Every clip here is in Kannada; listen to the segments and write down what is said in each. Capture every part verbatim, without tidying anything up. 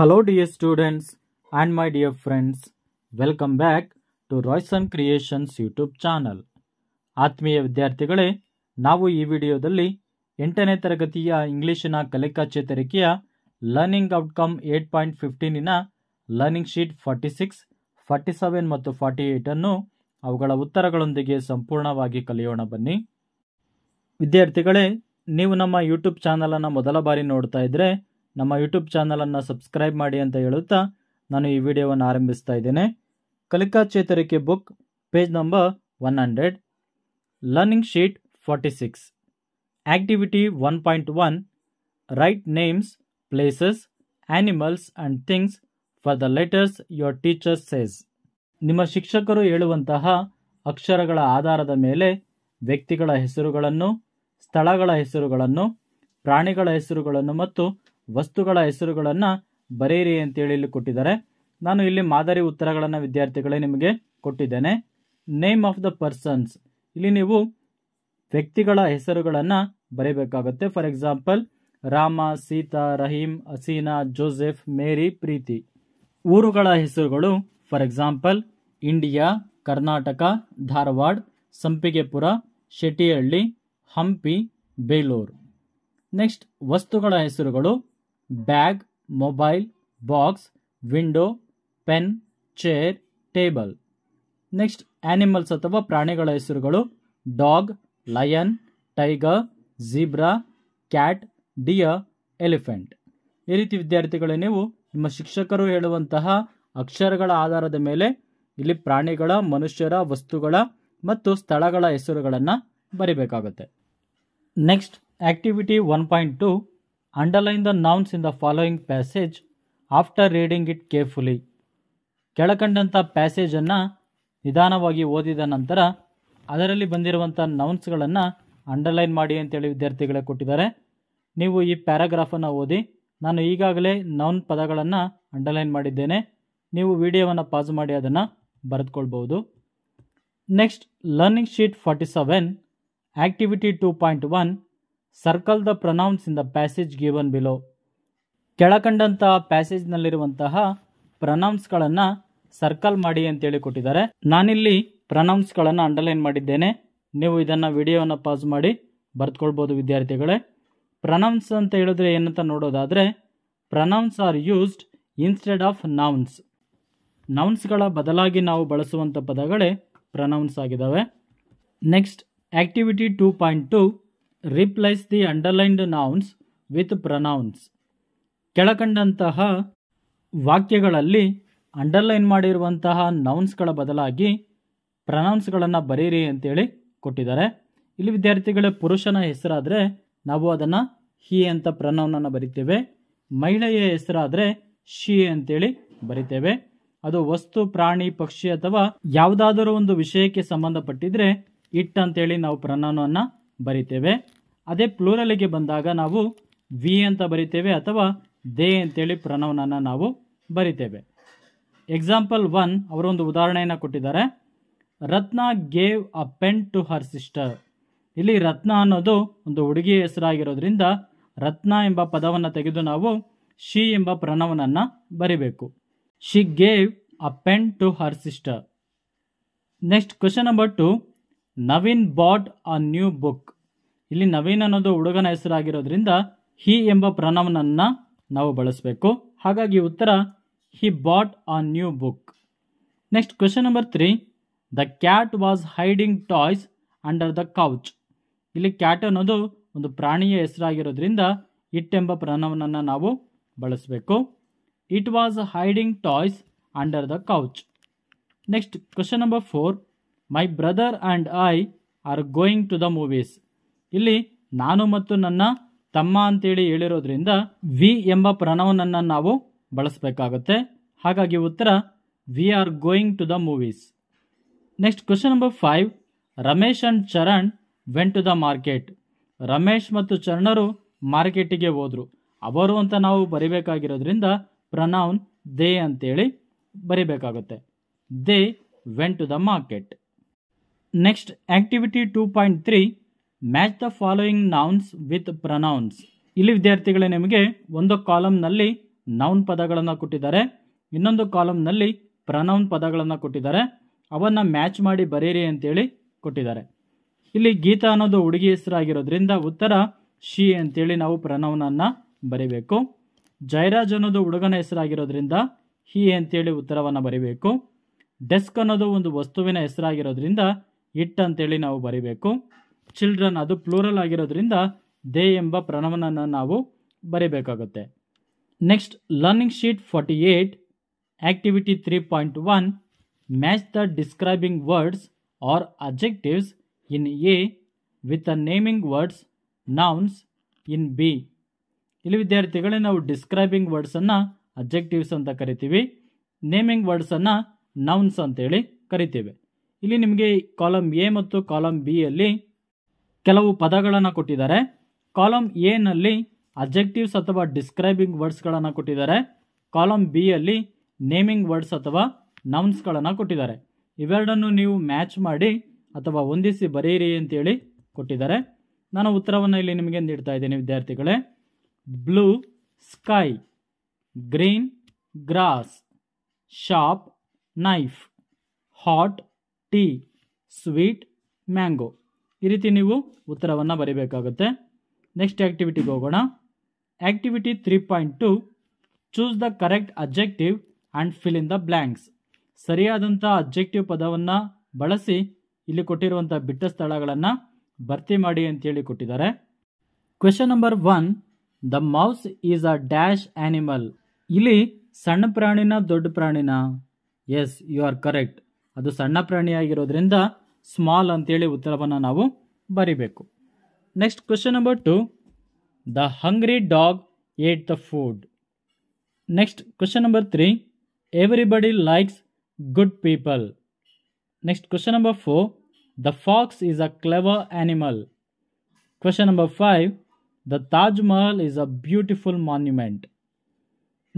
Hello dear students and my dear friends, welcome back to Royson Creations YouTube channel. ಆತ್ಮೀಯ ವಿದ್ಯಾರ್ಥಿಗಳೇ, ನಾವು ಈ ವಿಡಿಯೋದಲ್ಲಿ ಎಂಟನೇ ತರಗತಿಯ ಇಂಗ್ಲಿಷಿನ ಕಲಿಕಾಚೇತರಿಕೆಯ learning outcome eight point fifteen ನ learning sheet forty six, forty seven ಮತ್ತು ಫಾರ್ಟಿ ಏಟ್ ಅನ್ನು ಅವುಗಳ ಉತ್ತರಗಳೊಂದಿಗೆ ಸಂಪೂರ್ಣವಾಗಿ ಕಲಿಯೋಣ ಬನ್ನಿ. ವಿದ್ಯಾರ್ಥಿಗಳೇ, ನೀವು ನಮ್ಮ ಯೂಟ್ಯೂಬ್ ಚಾನಲ್ ಅನ್ನು ಮೊದಲ ಬಾರಿ ನೋಡ್ತಾ ಇದ್ರೆ ನಮ್ಮ ಯೂಟ್ಯೂಬ್ ಚಾನಲನ್ನು ಸಬ್ಸ್ಕ್ರೈಬ್ ಮಾಡಿ ಅಂತ ಹೇಳುತ್ತಾ ನಾನು ಈ ವಿಡಿಯೋವನ್ನು ಆರಂಭಿಸ್ತಾ ಇದ್ದೇನೆ. ಕಲಿಕಾಚೇತರಿಕೆ book page number one hundred learning sheet forty six, activity one point one, write names, places, animals and things for the letters your teacher says. ನಿಮ್ಮ ಶಿಕ್ಷಕರು ಹೇಳುವಂತಹ ಅಕ್ಷರಗಳ ಆಧಾರದ ಮೇಲೆ ವ್ಯಕ್ತಿಗಳ ಹೆಸರುಗಳನ್ನು, ಸ್ಥಳಗಳ ಹೆಸರುಗಳನ್ನು, ಪ್ರಾಣಿಗಳ ಹೆಸರುಗಳನ್ನು ಮತ್ತು ವಸ್ತುಗಳ ಹೆಸರುಗಳನ್ನು ಬರೆಯಿರಿ ಅಂತೇಳಿ ಇಲ್ಲಿ ಕೊಟ್ಟಿದ್ದಾರೆ. ನಾನು ಇಲ್ಲಿ ಮಾದರಿ ಉತ್ತರಗಳನ್ನು ವಿದ್ಯಾರ್ಥಿಗಳೇ ನಿಮಗೆ ಕೊಟ್ಟಿದ್ದೇನೆ. ನೇಮ್ ಆಫ್ ದ ಪರ್ಸನ್ಸ್, ಇಲ್ಲಿ ನೀವು ವ್ಯಕ್ತಿಗಳ ಹೆಸರುಗಳನ್ನು ಬರೆಯಬೇಕಾಗುತ್ತೆ. For example Rama, Sita, Rahim, Aseena, Joseph, Mary, Preethi. ಊರುಗಳ ಹೆಸರುಗಳು for example India, Karnataka, Dharwad, Sampigepura, Shettihalli, Hampi, Belur. Next, ವಸ್ತುಗಳ ಹೆಸರುಗಳು bag, mobile, box, window, pen, chair, table. Next, animals ಅಥವಾ ಪ್ರಾಣಿಗಳ ಹೆಸರುಗಳು dog, lion, tiger, zebra, cat, deer, elephant. ಈ ರೀತಿ ವಿದ್ಯಾರ್ಥಿಗಳೇ ನೀವು ನಿಮ್ಮ ಶಿಕ್ಷಕರು ಹೇಳುವಂತಹ ಅಕ್ಷರಗಳ ಆಧಾರದ ಮೇಲೆ ಇಲ್ಲಿ ಪ್ರಾಣಿಗಳ, ಮನುಷ್ಯರ, ವಸ್ತುಗಳ ಮತ್ತು ಸ್ಥಳಗಳ ಹೆಸರುಗಳನ್ನು ಬರಿಬೇಕಾಗುತ್ತೆ. Next, activity one point two, underline the nouns in the following passage after reading it carefully. ಕೆಳಕಂಡಂಥ ಪ್ಯಾಸೇಜನ್ನು ನಿಧಾನವಾಗಿ ಓದಿದ ನಂತರ ಅದರಲ್ಲಿ ಬಂದಿರುವಂಥ ನೌನ್ಸ್ಗಳನ್ನು ಅಂಡರ್ಲೈನ್ ಮಾಡಿ ಅಂತೇಳಿ ವಿದ್ಯಾರ್ಥಿಗಳೇ ಕೊಟ್ಟಿದ್ದಾರೆ. ನೀವು ಈ ಪ್ಯಾರಾಗ್ರಾಫನ್ನು ಓದಿ. ನಾನು ಈಗಾಗಲೇ ನೌನ್ ಪದಗಳನ್ನು ಅಂಡರ್ಲೈನ್ ಮಾಡಿದ್ದೇನೆ. ನೀವು ವಿಡಿಯೋವನ್ನು ಪಾಸ್ ಮಾಡಿ ಅದನ್ನು ಬರೆದುಕೊಳ್ಬೋದು. Next, learning sheet forty seven, activity two point one, circle the pronouns in the passage given below. ಕೆಳಕಂಡಂತಹ ಪ್ಯಾಸೇಜ್ನಲ್ಲಿರುವಂತಹ ಪ್ರೊನೌನ್ಸ್ಗಳನ್ನು ಸರ್ಕಲ್ ಮಾಡಿ ಅಂತೇಳಿ ಕೊಟ್ಟಿದ್ದಾರೆ. ನಾನಿಲ್ಲಿ ಪ್ರೊನೌನ್ಸ್ಗಳನ್ನು ಅಂಡರ್ಲೈನ್ ಮಾಡಿದ್ದೇನೆ. ನೀವು ಇದನ್ನು ವಿಡಿಯೋವನ್ನು ಪಾಸ್ ಮಾಡಿ ಬರೆದುಕೊಳ್ಬೋದು ವಿದ್ಯಾರ್ಥಿಗಳೇ. ಪ್ರೊನೌನ್ಸ್ ಅಂತ ಹೇಳಿದ್ರೆ ಏನಂತ ನೋಡೋದಾದರೆ, pronouns are used instead of nouns. ನೌನ್ಸ್ಗಳ ಬದಲಾಗಿ ನಾವು ಬಳಸುವಂಥ ಪದಗಳೇ ಪ್ರೊನೌನ್ಸ್ ಆಗಿದ್ದಾವೆ. Next, activity two point two, replace the underlined nouns with pronouns. ಕೆಳಕಂಡಂತಹ ವಾಕ್ಯಗಳಲ್ಲಿ ಅಂಡರ್ಲೈನ್ ಮಾಡಿರುವಂತಹ ನೌನ್ಸ್ಗಳ ಬದಲಾಗಿ ಪ್ರೊನೌನ್ಸ್ಗಳನ್ನು ಬರೀರಿ ಅಂತೇಳಿ ಕೊಟ್ಟಿದ್ದಾರೆ. ಇಲ್ಲಿ ವಿದ್ಯಾರ್ಥಿಗಳ ಪುರುಷನ ಹೆಸರಾದರೆ ನಾವು ಅದನ್ನು ಹಿ ಅಂತ ಪ್ರೊನೌನನ್ನು ಬರಿತೇವೆ. ಮಹಿಳೆಯ ಹೆಸರಾದರೆ ಶಿ ಅಂತೇಳಿ ಬರಿತೇವೆ. ಅದು ವಸ್ತು, ಪ್ರಾಣಿ, ಪಕ್ಷಿ ಅಥವಾ ಯಾವುದಾದರೂ ಒಂದು ವಿಷಯಕ್ಕೆ ಸಂಬಂಧಪಟ್ಟಿದ್ರೆ ಇಟ್ ಅಂತೇಳಿ ನಾವು ಪ್ರೊನೌನನ್ನು ಬರಿತೇವೆ. ಅದೇ ಪ್ಲೂರಲಿಗೆ ಬಂದಾಗ ನಾವು ವಿ ಅಂತ ಬರಿತೇವೆ ಅಥವಾ ದೇ ಅಂತೇಳಿ ಪ್ರೊನೌನನ್ನು ನಾವು ಬರಿತೇವೆ. ಎಕ್ಸಾಂಪಲ್ ಒನ್, ಅವರೊಂದು ಉದಾಹರಣೆಯನ್ನು ಕೊಟ್ಟಿದ್ದಾರೆ. Ratna gave a pen to her sister. ಇಲ್ಲಿ ರತ್ನ ಅನ್ನೋದು ಒಂದು ಹುಡುಗಿಯ ಹೆಸರಾಗಿರೋದ್ರಿಂದ ರತ್ನ ಎಂಬ ಪದವನ್ನು ತೆಗೆದು ನಾವು ಶಿ ಎಂಬ ಪ್ರೊನೌನನ್ನು ಬರಿಬೇಕು. She gave a pen to her sister. Next, question number two, Naveen bought a new book. ಇಲ್ಲಿ ನವೀನ್ ಅನ್ನೋದು ಹುಡುಗನ ಹೆಸರಾಗಿರೋದ್ರಿಂದ ಹಿ ಎಂಬ ಪ್ರೊನೌನನ್ನು ನಾವು ಬಳಸಬೇಕು. ಹಾಗಾಗಿ ಉತ್ತರ he bought a new book. Next, question number three, the cat was hiding toys under the couch. ಇಲ್ಲಿ ಕ್ಯಾಟ್ ಅನ್ನೋದು ಒಂದು ಪ್ರಾಣಿಯ ಹೆಸರಾಗಿರೋದ್ರಿಂದ ಇಟ್ ಎಂಬ ಪ್ರೊನೌನನ್ನು ನಾವು ಬಳಸಬೇಕು. It was hiding toys under the couch. Next, question number four, my brother and I are going to the movies. ಇಲ್ಲಿ ನಾನು ಮತ್ತು ನನ್ನ ತಮ್ಮ ಅಂತೇಳಿ ಹೇಳಿರೋದ್ರಿಂದ ವಿ ಎಂಬ ಪ್ರೊನೌನನ್ನು ನಾವು ಬಳಸಬೇಕಾಗುತ್ತೆ. ಹಾಗಾಗಿ ಉತ್ತರ we are going to the movies. Next, question number five, Ramesh and Charan went to the market. Ramesh ಮತ್ತು ಚರಣರು ಮಾರ್ಕೆಟಿಗೆ ಹೋದರು. ಅವರು ಅಂತ ನಾವು ಬರಿಬೇಕಾಗಿರೋದ್ರಿಂದ ಪ್ರೊನೌನ್ ದೇ ಅಂತೇಳಿ ಬರಿಬೇಕಾಗುತ್ತೆ. They went to the market. Next, activity two point three, match the following nouns with pronouns. ಇಲ್ಲಿ ವಿದ್ಯಾರ್ಥಿಗಳೇ ನಿಮಗೆ ಒಂದು ಕಾಲಮ್ನಲ್ಲಿ ನೌನ್ ಪದಗಳನ್ನು ಕೊಟ್ಟಿದ್ದಾರೆ. ಇನ್ನೊಂದು ಕಾಲಮ್ನಲ್ಲಿ ಪ್ರನೌನ್ ಪದಗಳನ್ನು ಕೊಟ್ಟಿದ್ದಾರೆ. ಅವನ್ನು ಮ್ಯಾಚ್ ಮಾಡಿ ಬರೀರಿ ಅಂತೇಳಿ ಕೊಟ್ಟಿದ್ದಾರೆ. ಇಲ್ಲಿ ಗೀತಾ ಅನ್ನೋದು ಹುಡುಗಿ ಹೆಸರಾಗಿರೋದ್ರಿಂದ ಉತ್ತರ ಶಿ ಅಂತೇಳಿ ನಾವು ಪ್ರನೌನನ್ನು ಬರಿಬೇಕು. ಜಯರಾಜ್ ಅನ್ನೋದು ಹುಡುಗನ ಹೆಸರಾಗಿರೋದ್ರಿಂದ ಹಿ ಅಂತೇಳಿ ಉತ್ತರವನ್ನು ಬರಿಬೇಕು. ಡೆಸ್ಕ್ ಅನ್ನೋದು ಒಂದು ವಸ್ತುವಿನ ಹೆಸರಾಗಿರೋದ್ರಿಂದ ಇಟ್ ಅಂತೇಳಿ ನಾವು ಬರಿಬೇಕು. ಚಿಲ್ಡ್ರನ್ ಅದು ಪ್ಲೂರಲ್ ಆಗಿರೋದ್ರಿಂದ ದೇ ಎಂಬ ಪ್ರನೌನನ್ನು ನಾವು ಬರಿಬೇಕಾಗುತ್ತೆ. Next, learning sheet forty eight activity three point one, match the describing words or objectives in A with the naming words nouns in B. ಇಲ್ಲಿ ವಿದ್ಯಾರ್ಥಿಗಳೇ, ನಾವು ಡಿಸ್ಕ್ರೈಬಿಂಗ್ ವರ್ಡ್ಸನ್ನು ಅಬ್ಜೆಕ್ಟಿವ್ಸ್ ಅಂತ ಕರಿತೀವಿ, ನೇಮಿಂಗ್ ವರ್ಡ್ಸನ್ನು ನೌನ್ಸ್ ಅಂತೇಳಿ ಕರಿತೀವಿ. ಇಲ್ಲಿ ನಿಮಗೆ ಕಾಲಮ್ ಎ ಮತ್ತು ಕಾಲಮ್ ಬಿಯಲ್ಲಿ ಕೆಲವು ಪದಗಳನ್ನು ಕೊಟ್ಟಿದ್ದಾರೆ. ಕಾಲಮ್ ಎನಲ್ಲಿ ಅಬ್ಜೆಕ್ಟಿವ್ಸ್ ಅಥವಾ ಡಿಸ್ಕ್ರೈಬಿಂಗ್ ವರ್ಡ್ಸ್ಗಳನ್ನು ಕೊಟ್ಟಿದ್ದಾರೆ. ಕಾಲಮ್ ಬಿಯಲ್ಲಿ ನೇಮಿಂಗ್ ವರ್ಡ್ಸ್ ಅಥವಾ ನೌನ್ಸ್ಗಳನ್ನು ಕೊಟ್ಟಿದ್ದಾರೆ. ಇವೆರಡನ್ನು ನೀವು ಮ್ಯಾಚ್ ಮಾಡಿ ಅಥವಾ ಹೊಂದಿಸಿ ಬರೆಯಿರಿ ಅಂತೇಳಿ ಕೊಟ್ಟಿದ್ದಾರೆ. ನಾನು ಉತ್ತರವನ್ನು ಇಲ್ಲಿ ನಿಮಗೆ ನೀಡ್ತಾ ಇದ್ದೇನೆ ವಿದ್ಯಾರ್ಥಿಗಳೇ. Blue sky, green grass, sharp knife, hot tea, sweet mango. ಈ ರೀತಿ ನೀವು ಉತ್ತರವನ್ನು ಬರೀಬೇಕಾಗುತ್ತೆ. ನೆಕ್ಸ್ಟ್ ಆ್ಯಕ್ಟಿವಿಟಿಗೆ ಹೋಗೋಣ. Activity three point two, choose the correct objective and fill in the blanks. ಸರಿಯಾದಂಥ ಅಬ್ಜೆಕ್ಟಿವ್ ಪದವನ್ನು ಬಳಸಿ ಇಲ್ಲಿ ಕೊಟ್ಟಿರುವಂಥ ಬಿಟ್ಟ ಸ್ಥಳಗಳನ್ನು ಭರ್ತಿ ಮಾಡಿ ಅಂತೇಳಿ ಕೊಟ್ಟಿದ್ದಾರೆ. Question number one, the mouse is a dash animal. ಇಲ್ಲಿ ಸಣ್ಣ ಪ್ರಾಣಿನ ದೊಡ್ಡ ಪ್ರಾಣಿನ? Yes, you are correct. ಅದು ಸಣ್ಣ ಪ್ರಾಣಿಯಾಗಿರೋದ್ರಿಂದ ಸ್ಮಾಲ್ ಅಂತೇಳಿ ಉತ್ತರವನ್ನು ನಾವು ಬರೀಬೇಕು. Next question number two, the hungry dog ate the food. Next question number three, everybody likes good people. Next question number four, the fox is a clever animal. Question number five, the Taj Mahal is a beautiful monument.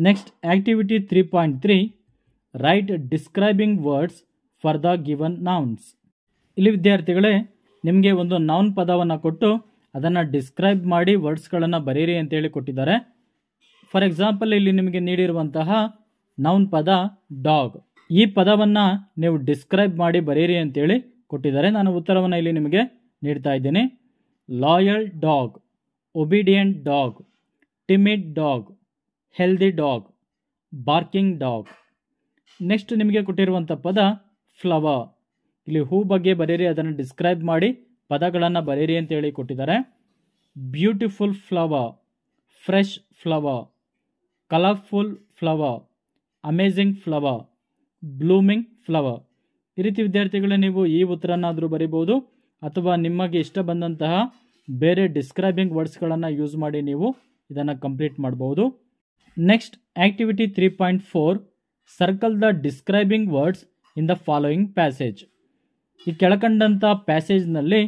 Next activity three point three, write describing words for the given nouns. ಇಲ್ಲಿ ವಿದ್ಯಾರ್ಥಿಗಳೇ, ನಿಮಗೆ ಒಂದು ನೌನ್ ಪದವನ್ನು ಕೊಟ್ಟು ಅದನ್ನು ಡಿಸ್ಕ್ರೈಬ್ ಮಾಡಿ ವರ್ಡ್ಸ್ಗಳನ್ನು ಬರೀರಿ ಅಂತೇಳಿ ಕೊಟ್ಟಿದ್ದಾರೆ. ಫಾರ್ ಎಕ್ಸಾಂಪಲ್, ಇಲ್ಲಿ ನಿಮಗೆ ನೀಡಿರುವಂತಹ ನೌನ್ ಪದ ಡಾಗ್. ಈ ಪದವನ್ನು ನೀವು ಡಿಸ್ಕ್ರೈಬ್ ಮಾಡಿ ಬರೀರಿ ಅಂತೇಳಿ ಕೊಟ್ಟಿದ್ದಾರೆ. ನಾನು ಉತ್ತರವನ್ನು ಇಲ್ಲಿ ನಿಮಗೆ ನೀಡ್ತಾ ಇದ್ದೀನಿ. Loyal dog, obedient dog, timid dog, healthy dog, barking dog. Next ನಿಮಗೆ ಕೊಟ್ಟಿರುವಂಥ ಪದ ಫ್ಲವರ್. ಇಲ್ಲಿ ಹೂ ಬಗ್ಗೆ ಬರೀರಿ, ಅದನ್ನು ಡಿಸ್ಕ್ರೈಬ್ ಮಾಡಿ ಪದಗಳನ್ನು ಬರೀರಿ ಅಂತೇಳಿ ಕೊಟ್ಟಿದ್ದಾರೆ. Beautiful flower, fresh flower, colourful flower, amazing flower, blooming flower. ಈ ರೀತಿ ವಿದ್ಯಾರ್ಥಿಗಳೇ, ನೀವು ಈ ಉತ್ತರನಾದರೂ ಬರಿಬೋದು ಅಥವಾ ನಿಮಗೆ ಇಷ್ಟ ಬಂದಂತಹ ಬೇರೆ ಡಿಸ್ಕ್ರೈಬಿಂಗ್ ವರ್ಡ್ಸ್ಗಳನ್ನು ಯೂಸ್ ಮಾಡಿ ನೀವು ಇದನ್ನು ಕಂಪ್ಲೀಟ್ ಮಾಡ್ಬೋದು. Next activity three point four, circle the describing words in the following passage. ಈ ಕೆಳಕಂಡಂಥ ಪ್ಯಾಸೇಜ್ನಲ್ಲಿ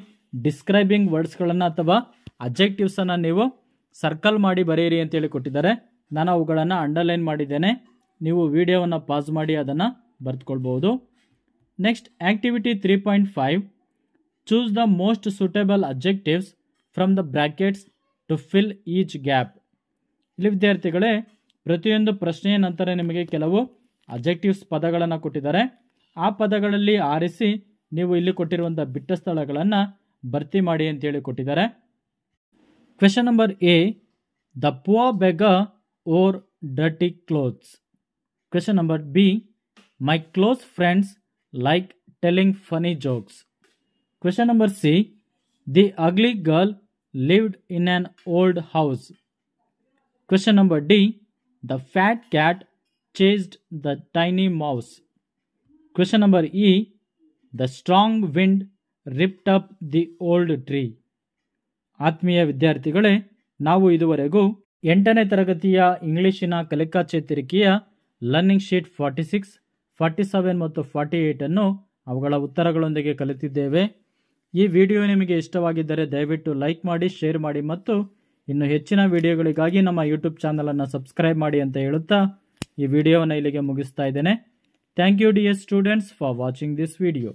ಡಿಸ್ಕ್ರೈಬಿಂಗ್ ವರ್ಡ್ಸ್ಗಳನ್ನು ಅಥವಾ ಅಬ್ಜೆಕ್ಟಿವ್ಸನ್ನು ನೀವು ಸರ್ಕಲ್ ಮಾಡಿ ಬರೆಯಿರಿ ಅಂತೇಳಿ ಕೊಟ್ಟಿದ್ದಾರೆ. ನಾನು ಅವುಗಳನ್ನು ಅಂಡರ್ಲೈನ್ ಮಾಡಿದ್ದೇನೆ. ನೀವು ವಿಡಿಯೋವನ್ನು ಪಾಸ್ ಮಾಡಿ ಅದನ್ನು ಬರೆದುಕೊಳ್ಬೋದು. Next activity three point five, choose the most suitable objectives from the brackets to fill each gap. ಇಲ್ಲಿ ವಿದ್ಯಾರ್ಥಿಗಳೇ, ಪ್ರತಿಯೊಂದು ಪ್ರಶ್ನೆಯ ನಂತರ ನಿಮಗೆ ಕೆಲವು ಅಬ್ಜೆಕ್ಟಿವ್ಸ್ ಪದಗಳನ್ನು ಕೊಟ್ಟಿದ್ದಾರೆ. ಆ ಪದಗಳಲ್ಲಿ ಆರಿಸಿ ನೀವು ಇಲ್ಲಿ ಕೊಟ್ಟಿರುವಂಥ ಬಿಟ್ಟ ಸ್ಥಳಗಳನ್ನು ಭರ್ತಿ ಮಾಡಿ ಅಂತೇಳಿ ಕೊಟ್ಟಿದ್ದಾರೆ. Question number A, the poor beggar wore dirty clothes. Question number B, my close friends like telling funny jokes. Question number C, the ugly girl lived in an old house. Question number D, the fat cat chased the tiny mouse. Question number E, the strong wind ripped up the old tree. ಆತ್ಮೀಯ ವಿದ್ಯಾರ್ಥಿಗಳೇ, ನಾವು ಇದುವರೆಗೂ ಎಂಟನೇ ತರಗತಿಯ ಇಂಗ್ಲಿಷಿನ ಕಲಿಕಾ ಚೇತರಿಕೆಯ learning sheet forty six, forty seven ಮತ್ತು ಫಾರ್ಟಿ ಏಯ್ಟನ್ನು ಅವುಗಳ ಉತ್ತರಗಳೊಂದಿಗೆ ಕಲಿತಿದ್ದೇವೆ. ಈ ವಿಡಿಯೋ ನಿಮಗೆ ಇಷ್ಟವಾಗಿದ್ದರೆ ದಯವಿಟ್ಟು ಲೈಕ್ ಮಾಡಿ, ಶೇರ್ ಮಾಡಿ ಮತ್ತು ಇನ್ನು ಹೆಚ್ಚಿನ ವಿಡಿಯೋಗಳಿಗಾಗಿ ನಮ್ಮ ಯೂಟ್ಯೂಬ್ ಚಾನಲನ್ನು ಸಬ್ಸ್ಕ್ರೈಬ್ ಮಾಡಿ ಅಂತ ಹೇಳುತ್ತಾ ಈ ವಿಡಿಯೋವನ್ನು ಇಲ್ಲಿಗೆ ಮುಗಿಸ್ತಾ ಇದ್ದೇನೆ. Thank you dear students for watching this video.